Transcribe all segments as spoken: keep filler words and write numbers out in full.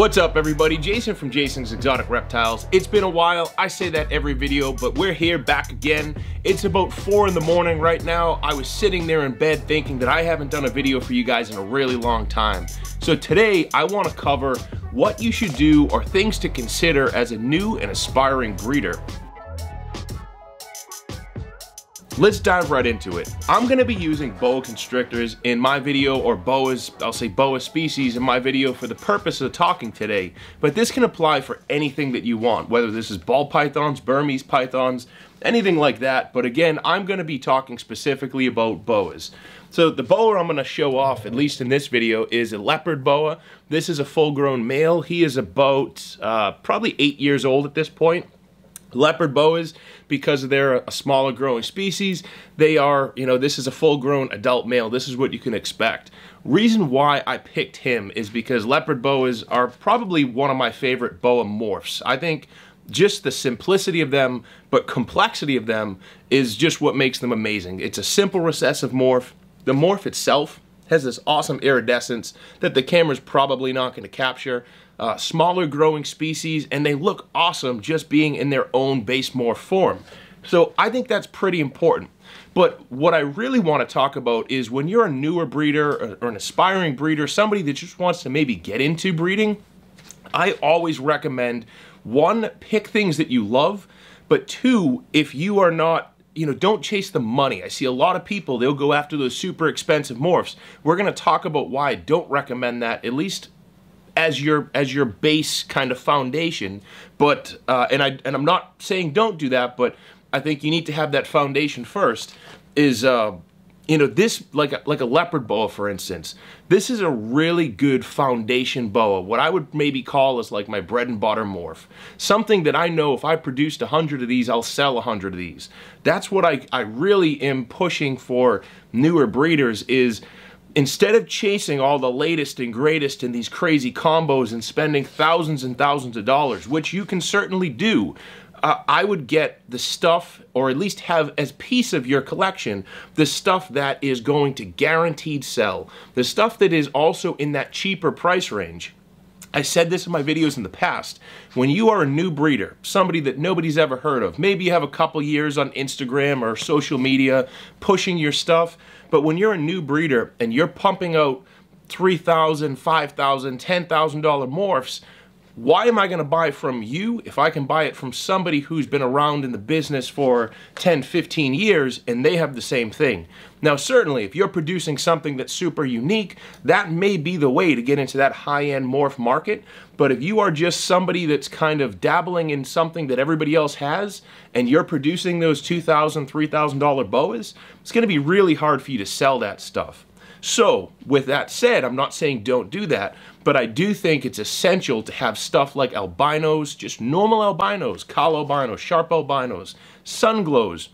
What's up everybody, Jason from Jason's Exotic Reptiles. It's been a while, I say that every video, but we're here back again. It's about four in the morning right now. I was sitting there in bed thinking that I haven't done a video for you guys in a really long time. So today I want to cover what you should do or things to consider as a new and aspiring breeder. Let's dive right into it. I'm gonna be using boa constrictors in my video, or boas, I'll say boa species in my video for the purpose of talking today, but this can apply for anything that you want, whether this is ball pythons, Burmese pythons, anything like that. But again, I'm gonna be talking specifically about boas. So the boa I'm gonna show off, at least in this video, is a leopard boa. This is a full-grown male. He is about uh, probably eight years old at this point. Leopard boas, because they're a smaller growing species, they are, you know, this is a full-grown adult male. This is what you can expect. Reason why I picked him is because leopard boas are probably one of my favorite boa morphs. I think just the simplicity of them, but complexity of them is just what makes them amazing. It's a simple recessive morph. The morph itself has this awesome iridescence that the camera's probably not going to capture. Uh, smaller growing species, and they look awesome just being in their own base morph form. So I think that's pretty important. But what I really want to talk about is when you're a newer breeder or, or an aspiring breeder, somebody that just wants to maybe get into breeding, I always recommend, one, pick things that you love, but two, if you are not, you know, don't chase the money. I see a lot of people, they'll go after those super expensive morphs. We're going to talk about why I don't recommend that, at least as your as your base kind of foundation. But uh, and I and I'm not saying don't do that, but I think you need to have that foundation first. Is uh, you know, this like a, like a leopard boa, for instance. This is a really good foundation boa. What I would maybe call is like my bread and butter morph. Something that I know if I produced a hundred of these, I'll sell a hundred of these. That's what I I really am pushing for newer breeders is. Instead of chasing all the latest and greatest in these crazy combos and spending thousands and thousands of dollars, which you can certainly do, uh, I would get the stuff, or at least have as piece of your collection, the stuff that is going to guaranteed sell. The stuff that is also in that cheaper price range. I said this in my videos in the past, when you are a new breeder, somebody that nobody's ever heard of, maybe you have a couple years on Instagram or social media pushing your stuff, but when you're a new breeder and you're pumping out three thousand dollars, five thousand dollars, ten thousand dollars morphs, why am I going to buy from you if I can buy it from somebody who's been around in the business for ten, fifteen years and they have the same thing? Now certainly, if you're producing something that's super unique, that may be the way to get into that high-end morph market. But if you are just somebody that's kind of dabbling in something that everybody else has, and you're producing those two thousand dollars, three thousand dollar boas, it's going to be really hard for you to sell that stuff. So, with that said, I'm not saying don't do that, but I do think it's essential to have stuff like albinos, just normal albinos, call albinos, sharp albinos, sunglows,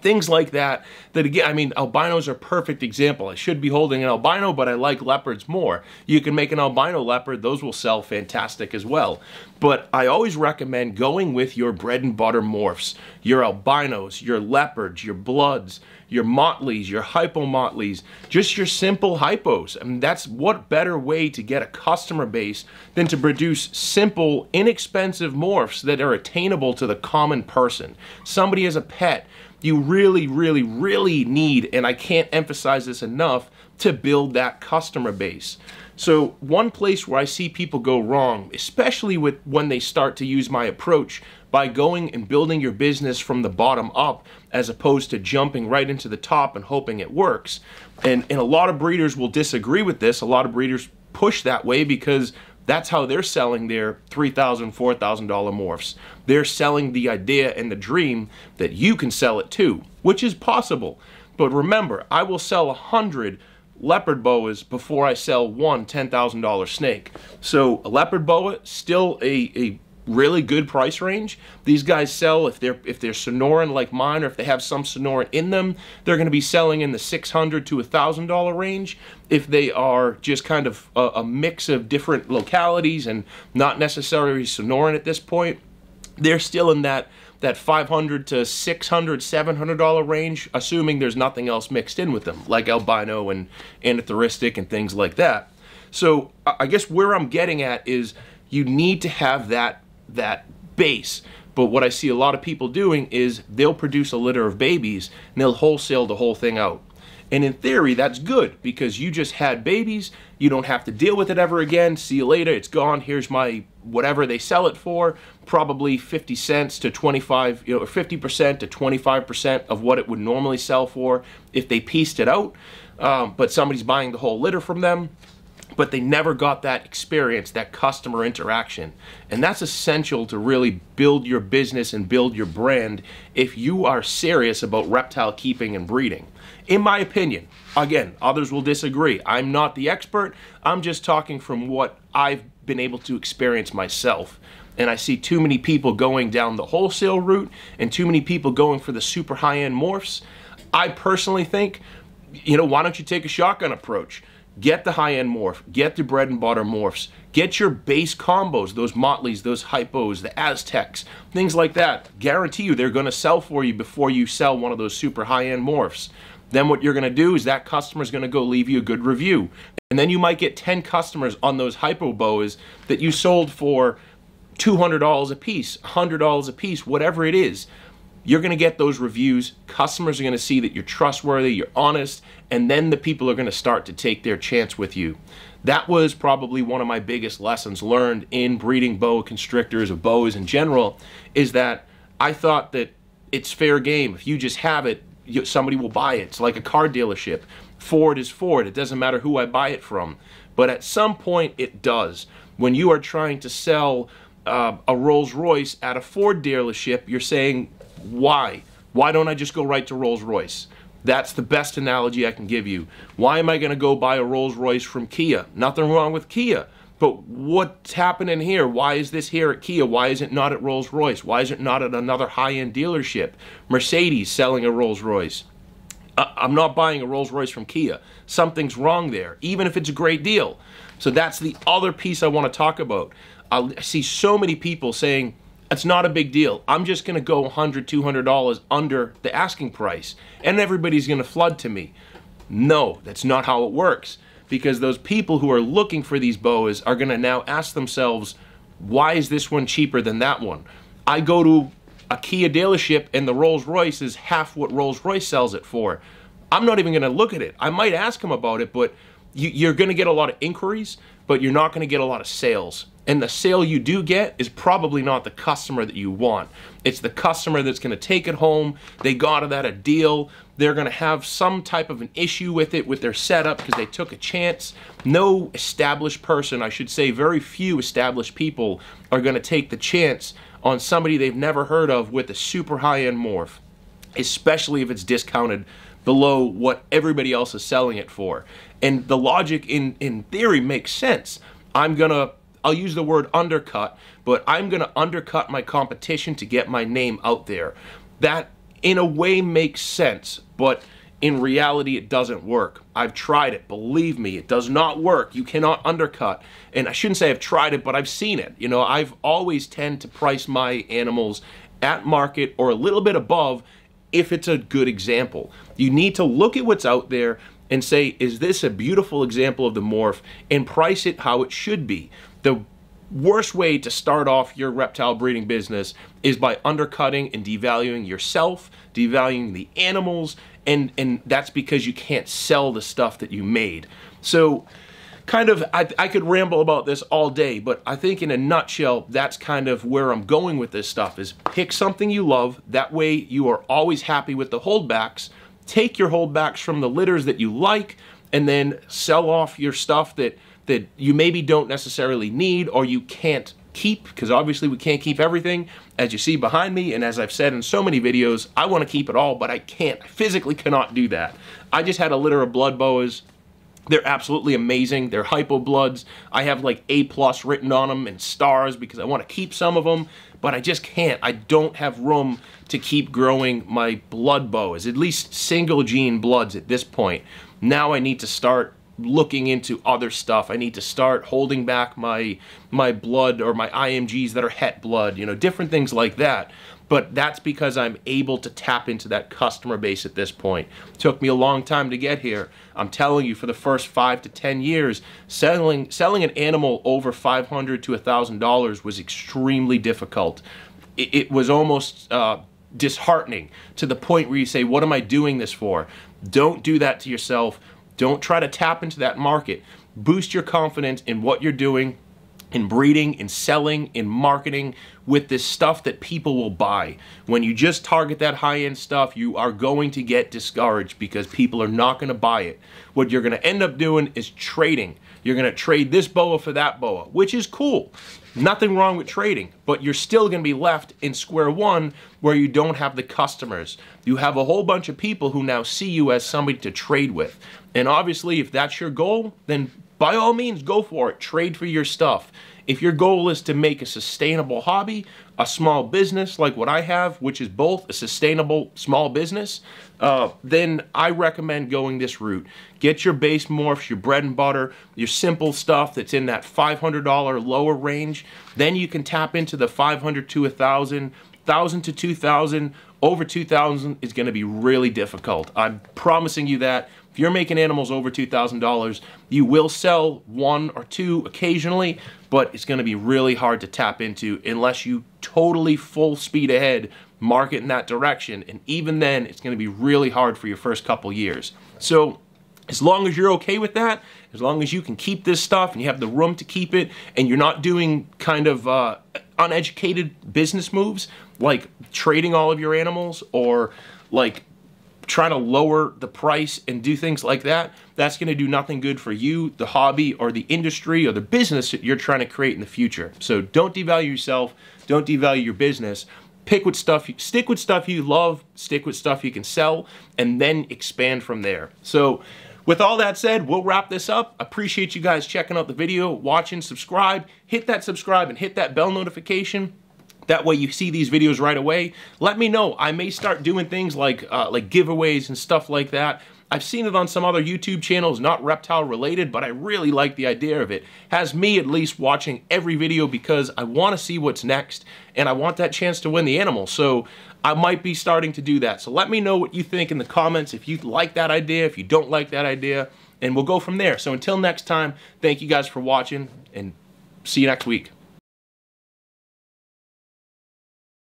things like that, that again, I mean, albinos are a perfect example. I should be holding an albino, but I like leopards more. You can make an albino leopard, those will sell fantastic as well. But I always recommend going with your bread and butter morphs, your albinos, your leopards, your bloods, your motleys, your hypomotleys, just your simple hypos. I mean, that's what better way to get a customer base than to produce simple, inexpensive morphs that are attainable to the common person. Somebody has a pet, you really, really, really need, and I can't emphasize this enough, to build that customer base. So one place where I see people go wrong, especially with when they start to use my approach by going and building your business from the bottom up as opposed to jumping right into the top and hoping it works. And, and a lot of breeders will disagree with this. A lot of breeders push that way because that's how they're selling their three thousand dollars, four thousand dollar morphs. They're selling the idea and the dream that you can sell it too, which is possible. But remember, I will sell a hundred leopard boas before I sell one ten thousand dollar snake. So a leopard boa, still a, a really good price range. These guys sell, if they're if they're Sonoran like mine, or if they have some Sonoran in them, they're going to be selling in the six hundred to one thousand dollar range. If they are just kind of a, a mix of different localities and not necessarily Sonoran at this point, they're still in that that five hundred to six hundred, seven hundred dollar range, assuming there's nothing else mixed in with them, like albino and anathoristic and things like that. So I guess where I'm getting at is you need to have that, that base. But what I see a lot of people doing is they'll produce a litter of babies and they'll wholesale the whole thing out. And in theory, that's good because you just had babies. You don't have to deal with it ever again. See you later. It's gone. Here's my whatever they sell it for, probably fifty cents to twenty-five, you know, or fifty percent to twenty-five percent of what it would normally sell for if they pieced it out. Um, but somebody's buying the whole litter from them. But they never got that experience, that customer interaction. And that's essential to really build your business and build your brand if you are serious about reptile keeping and breeding. In my opinion, again, others will disagree. I'm not the expert. I'm just talking from what I've been able to experience myself. And I see too many people going down the wholesale route and too many people going for the super high-end morphs. I personally think, you know, why don't you take a shotgun approach? Get the high-end morph, get the bread and butter morphs, get your base combos, those Motleys, those Hypos, the Aztecs, things like that. Guarantee you they're going to sell for you before you sell one of those super high-end morphs. Then what you're going to do is that customer's going to go leave you a good review. And then you might get ten customers on those Hypo boas that you sold for two hundred dollars a piece, one hundred dollars a piece, whatever it is. You're going to get those reviews, customers are going to see that you're trustworthy, you're honest, and then the people are going to start to take their chance with you. That was probably one of my biggest lessons learned in breeding boa constrictors or boas in general, is that I thought that it's fair game. If you just have it, you, somebody will buy it. It's like a car dealership. Ford is Ford. It doesn't matter who I buy it from. But at some point, it does. When you are trying to sell uh, a Rolls Royce at a Ford dealership, you're saying, why? Why don't I just go right to Rolls-Royce? That's the best analogy I can give you. Why am I going to go buy a Rolls-Royce from Kia? Nothing wrong with Kia, but what's happening here? Why is this here at Kia? Why is it not at Rolls-Royce? Why is it not at another high-end dealership? Mercedes selling a Rolls-Royce. I I'm not buying a Rolls-Royce from Kia. Something's wrong there, even if it's a great deal. So that's the other piece I want to talk about. I see so many people saying, it's not a big deal. I'm just going to go one hundred dollars, two hundred dollars under the asking price and everybody's going to flood to me. No, that's not how it works, because those people who are looking for these boas are going to now ask themselves, why is this one cheaper than that one? I go to a Kia dealership and the Rolls-Royce is half what Rolls-Royce sells it for. I'm not even going to look at it. I might ask them about it, but you, you're going to get a lot of inquiries, but you're not going to get a lot of sales. And the sale you do get is probably not the customer that you want. It's the customer that's going to take it home. They got it at a deal. They're going to have some type of an issue with it, with their setup, because they took a chance. No established person, I should say very few established people, are going to take the chance on somebody they've never heard of with a super high-end morph, especially if it's discounted below what everybody else is selling it for. And the logic in, in theory makes sense. I'm going to I'll use the word undercut, but I'm going to undercut my competition to get my name out there. That, in a way, makes sense, but in reality, it doesn't work. I've tried it. Believe me, it does not work. You cannot undercut. And I shouldn't say I've tried it, but I've seen it. You know, I've always tend to price my animals at market or a little bit above if it's a good example. You need to look at what's out there and say, is this a beautiful example of the morph, and price it how it should be. The worst way to start off your reptile breeding business is by undercutting and devaluing yourself, devaluing the animals, and, and that's because you can't sell the stuff that you made. So kind of, I, I could ramble about this all day, but I think in a nutshell, that's kind of where I'm going with this stuff, is pick something you love. That way you are always happy with the holdbacks. Take your holdbacks from the litters that you like, and then sell off your stuff that, that you maybe don't necessarily need or you can't keep, because obviously we can't keep everything. As you see behind me, and as I've said in so many videos, I want to keep it all, but I can't. I physically cannot do that. I just had a litter of blood boas. They're absolutely amazing. They're hypo bloods. I have like A plus written on them and stars because I want to keep some of them, but I just can't. I don't have room to keep growing my blood boas, at least single gene bloods at this point. Now I need to start looking into other stuff. I need to start holding back my my blood or my I M Gs that are het blood, you know, different things like that. But that's because I'm able to tap into that customer base at this point. It took me a long time to get here. I'm telling you, for the first five to ten years, selling selling an animal over five hundred to a thousand dollars was extremely difficult. It, it was almost uh, disheartening, to the point where you say, what am I doing this for? Don't do that to yourself. Don't try to tap into that market. Boost your confidence in what you're doing, in breeding, in selling, in marketing, with this stuff that people will buy. When you just target that high-end stuff, you are going to get discouraged because people are not going to buy it. What you're going to end up doing is trading. You're going to trade this boa for that boa, which is cool. Nothing wrong with trading, but you're still going to be left in square one where you don't have the customers. You have a whole bunch of people who now see you as somebody to trade with. And obviously, if that's your goal, then by all means, go for it. Trade for your stuff. If your goal is to make a sustainable hobby, a small business like what I have, which is both a sustainable small business, uh, then I recommend going this route. Get your base morphs, your bread and butter, your simple stuff that's in that five hundred dollar lower range. Then you can tap into the five hundred to a thousand, one thousand to two thousand. Over two thousand is going to be really difficult. I'm promising you that. If you're making animals over two thousand dollars, you will sell one or two occasionally, but it's going to be really hard to tap into unless you totally full speed ahead market in that direction. And even then, it's going to be really hard for your first couple years. So as long as you're okay with that, as long as you can keep this stuff and you have the room to keep it, and you're not doing kind of uh, uneducated business moves like trading all of your animals or like trying to lower the price and do things like that, that's going to do nothing good for you, the hobby, or the industry, or the business that you're trying to create in the future. So don't devalue yourself. Don't devalue your business. Pick with stuff, stick with stuff you love, stick with stuff you can sell, and then expand from there. So with all that said, we'll wrap this up. Appreciate you guys checking out the video, watching, subscribe, hit that subscribe and hit that bell notification. That way you see these videos right away. Let me know. I may start doing things like uh, like giveaways and stuff like that. I've seen it on some other YouTube channels, not reptile related, but I really like the idea of it. Has me at least watching every video because I want to see what's next and I want that chance to win the animal. So I might be starting to do that. So let me know what you think in the comments, if you like that idea, if you don't like that idea, and we'll go from there. So until next time, thank you guys for watching and see you next week.